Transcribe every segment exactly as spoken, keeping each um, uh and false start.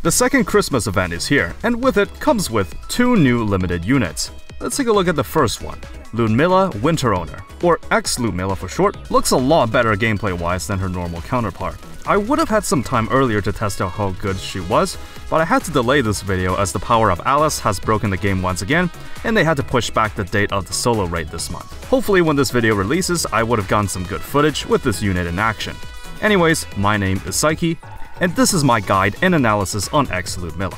The second Christmas event is here, and with it comes with two new limited units. Let's take a look at the first one. Ludmilla Winter Owner, or X-Ludmilla for short, looks a lot better gameplay-wise than her normal counterpart. I would have had some time earlier to test out how good she was, but I had to delay this video as the power of Alice has broken the game once again, and they had to push back the date of the solo raid this month. Hopefully when this video releases, I would have gotten some good footage with this unit in action. Anyways, my name is Psyche, and this is my guide and analysis on X-Ludmilla.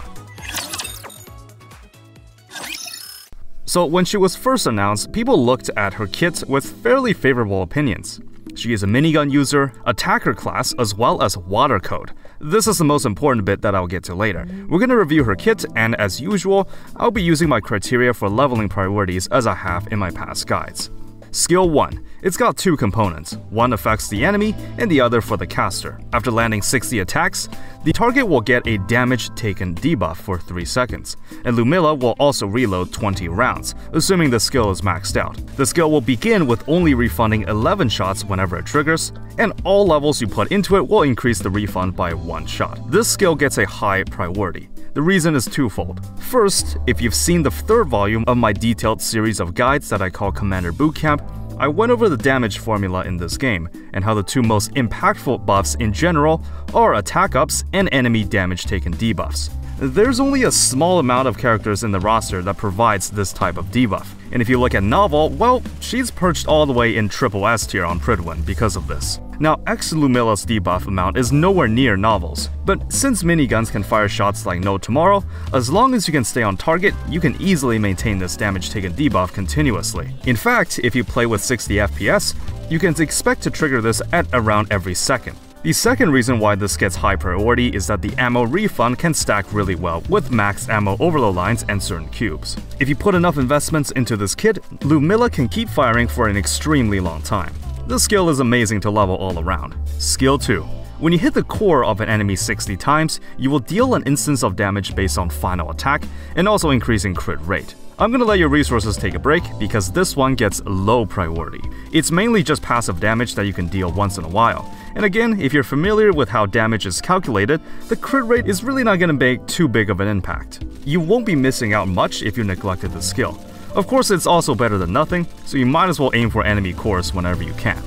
So when she was first announced, people looked at her kit with fairly favorable opinions. She is a minigun user, attacker class, as well as water code. This is the most important bit that I'll get to later. We're gonna review her kit, and as usual, I'll be using my criteria for leveling priorities as I have in my past guides. Skill one. It's got two components, one affects the enemy and the other for the caster. After landing sixty attacks, the target will get a damage taken debuff for three seconds, and Ludmilla will also reload twenty rounds, assuming the skill is maxed out. The skill will begin with only refunding eleven shots whenever it triggers, and all levels you put into it will increase the refund by one shot. This skill gets a high priority. The reason is twofold. First, if you've seen the third volume of my detailed series of guides that I call Commander Bootcamp, I went over the damage formula in this game, and how the two most impactful buffs in general are attack ups and enemy damage taken debuffs. There's only a small amount of characters in the roster that provides this type of debuff, and if you look at Novel, well, she's perched all the way in triple S tier on Prydwen because of this. Now, X-Lumilla's debuff amount is nowhere near Novel's, but since miniguns can fire shots like no tomorrow, as long as you can stay on target, you can easily maintain this damage taken debuff continuously. In fact, if you play with sixty F P S, you can expect to trigger this at around every second. The second reason why this gets high priority is that the ammo refund can stack really well with max ammo overload lines and certain cubes. If you put enough investments into this kit, Ludmilla can keep firing for an extremely long time. This skill is amazing to level all around. Skill two. When you hit the core of an enemy sixty times, you will deal an instance of damage based on final attack and also increasing crit rate. I'm gonna let your resources take a break because this one gets low priority. It's mainly just passive damage that you can deal once in a while. And again, if you're familiar with how damage is calculated, the crit rate is really not gonna make too big of an impact. You won't be missing out much if you neglected the skill. Of course, it's also better than nothing, so you might as well aim for enemy cores whenever you can.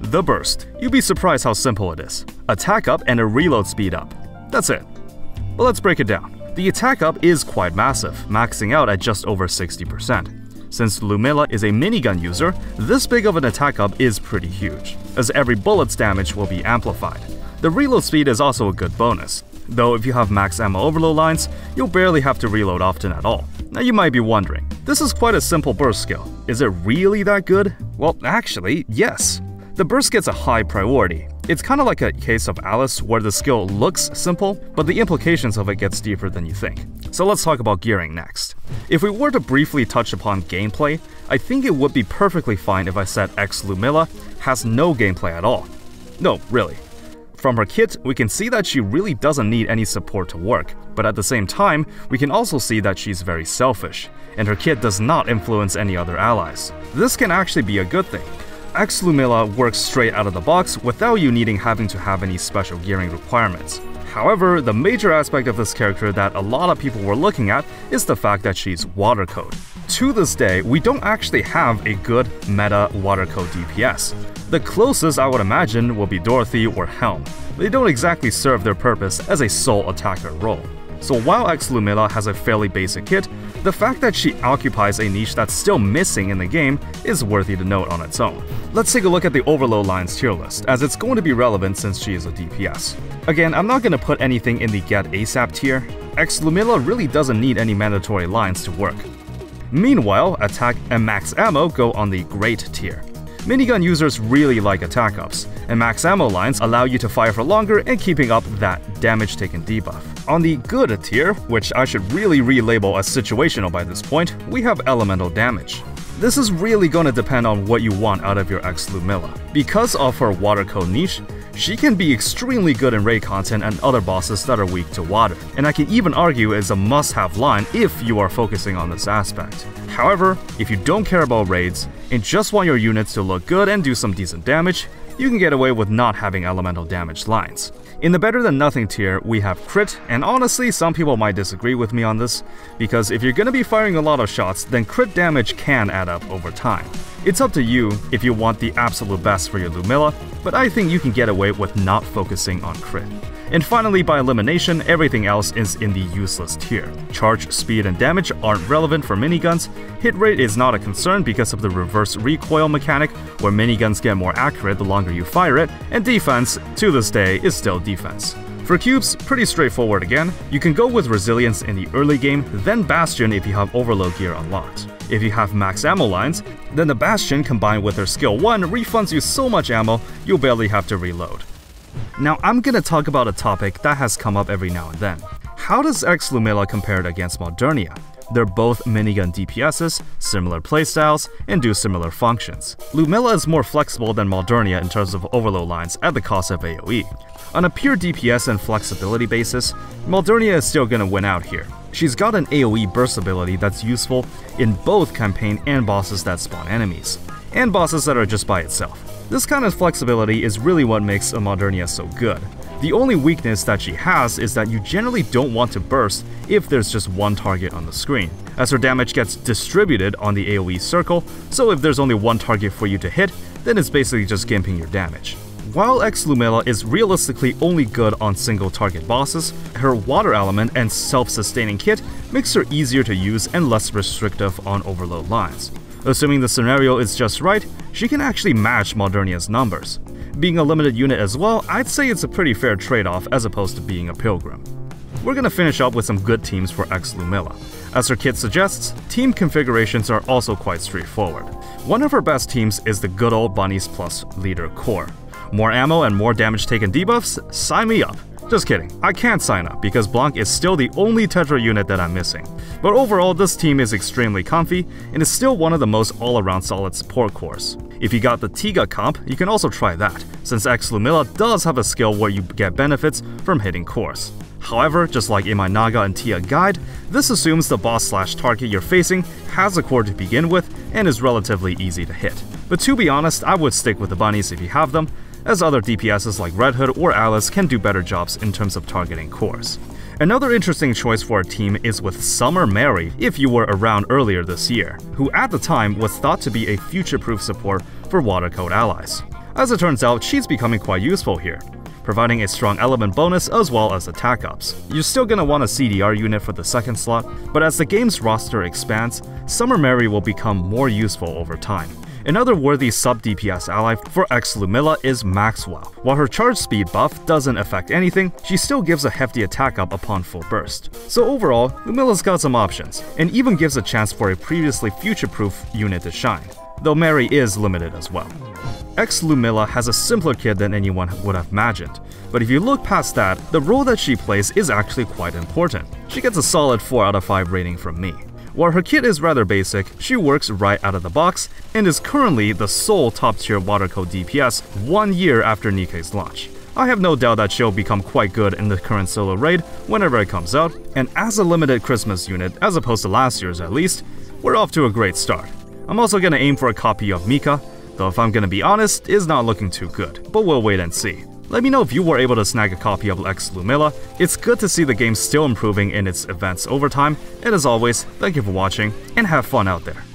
The burst. You'd be surprised how simple it is. Attack up and a reload speed up. That's it. But let's break it down. The attack up is quite massive, maxing out at just over sixty percent. Since Ludmilla is a minigun user, this big of an attack up is pretty huge, as every bullet's damage will be amplified. The reload speed is also a good bonus, though if you have max ammo overload lines, you'll barely have to reload often at all. Now you might be wondering, this is quite a simple burst skill. Is it really that good? Well, actually, yes. The burst gets a high priority. It's kind of like a case of Alice where the skill looks simple, but the implications of it gets deeper than you think. So let's talk about gearing next. If we were to briefly touch upon gameplay, I think it would be perfectly fine if I said X-Ludmilla has no gameplay at all. No, really. From her kit, we can see that she really doesn't need any support to work, but at the same time, we can also see that she's very selfish, and her kit does not influence any other allies. This can actually be a good thing. X-Ludmilla works straight out of the box without you needing having to have any special gearing requirements. However, the major aspect of this character that a lot of people were looking at is the fact that she's water code. To this day, we don't actually have a good meta water code D P S. The closest I would imagine will be Dorothy or Helm. They don't exactly serve their purpose as a sole attacker role. So while X-Ludmilla has a fairly basic kit, the fact that she occupies a niche that's still missing in the game is worthy to note on its own. Let's take a look at the overload lines tier list, as it's going to be relevant since she is a D P S. Again, I'm not going to put anything in the Get ASAP tier. X-Ludmilla really doesn't need any mandatory lines to work. Meanwhile, attack and max ammo go on the Great tier. Minigun users really like attack ups, and max ammo lines allow you to fire for longer and keeping up that damage taken debuff. On the Good tier, which I should really relabel as situational by this point, we have elemental damage. This is really gonna depend on what you want out of your X-Ludmilla. Because of her water code niche, she can be extremely good in raid content and other bosses that are weak to water, and I can even argue it's a must-have line if you are focusing on this aspect. However, if you don't care about raids and just want your units to look good and do some decent damage, you can get away with not having elemental damage lines. In the better than nothing tier, we have crit, and honestly, some people might disagree with me on this, because if you're gonna be firing a lot of shots, then crit damage can add up over time. It's up to you if you want the absolute best for your Ludmilla, but I think you can get away with not focusing on crit. And finally, by elimination, everything else is in the useless tier. Charge, speed, and damage aren't relevant for miniguns, hit rate is not a concern because of the reverse recoil mechanic, where miniguns get more accurate the longer you fire it, and defense, to this day, is still defense. For cubes, pretty straightforward again, you can go with resilience in the early game, then bastion if you have overload gear unlocked. If you have max ammo lines, then the bastion combined with her skill one refunds you so much ammo, you'll barely have to reload. Now I'm gonna talk about a topic that has come up every now and then. How does X-Ludmilla compare against Modernia? They're both minigun D P Ss, similar playstyles, and do similar functions. Ludmilla is more flexible than Modernia in terms of overload lines at the cost of A O E. On a pure D P S and flexibility basis, Modernia is still gonna win out here. She's got an A O E burst ability that's useful in both campaign and bosses that spawn enemies, and bosses that are just by itself. This kind of flexibility is really what makes a Modernia so good. The only weakness that she has is that you generally don't want to burst if there's just one target on the screen, as her damage gets distributed on the A O E circle, so if there's only one target for you to hit, then it's basically just gimping your damage. While X-Ludmilla is realistically only good on single target bosses, her water element and self-sustaining kit makes her easier to use and less restrictive on overload lines. Assuming the scenario is just right, she can actually match Modernia's numbers. Being a limited unit as well, I'd say it's a pretty fair trade-off as opposed to being a pilgrim. We're gonna finish up with some good teams for X-Ludmilla. As her kit suggests, team configurations are also quite straightforward. One of her best teams is the good old Bunnies plus Leader Core. More ammo and more damage taken debuffs? Sign me up! Just kidding, I can't sign up because Blanc is still the only Tetra unit that I'm missing. But overall, this team is extremely comfy and is still one of the most all-around solid support cores. If you got the Tiga comp, you can also try that, since X-Ludmilla does have a skill where you get benefits from hitting cores. However, just like in my Naga and Tia guide, this assumes the boss slash target you're facing has a core to begin with and is relatively easy to hit. But to be honest, I would stick with the bunnies if you have them, as other D P Ss like Red Hood or Alice can do better jobs in terms of targeting cores. Another interesting choice for a team is with Summer Mary, if you were around earlier this year, who at the time was thought to be a future-proof support for water code allies. As it turns out, she's becoming quite useful here, providing a strong element bonus as well as attack ups. You're still gonna want a C D R unit for the second slot, but as the game's roster expands, Summer Mary will become more useful over time. Another worthy sub-D P S ally for X-Ludmilla is Maxwell. While her charge speed buff doesn't affect anything, she still gives a hefty attack up upon full burst. So overall, Ludmilla's got some options, and even gives a chance for a previously future-proof unit to shine, though Mary is limited as well. X-Ludmilla has a simpler kit than anyone would have imagined, but if you look past that, the role that she plays is actually quite important. She gets a solid four out of five rating from me. While her kit is rather basic, she works right out of the box and is currently the sole top-tier Watercode D P S one year after Nike's launch. I have no doubt that she'll become quite good in the current solo raid whenever it comes out, and as a limited Christmas unit, as opposed to last year's at least, we're off to a great start. I'm also gonna aim for a copy of Mika, though if I'm gonna be honest, it's not looking too good, but we'll wait and see. Let me know if you were able to snag a copy of X-Ludmilla. It's good to see the game still improving in its events over time, and as always, thank you for watching, and have fun out there.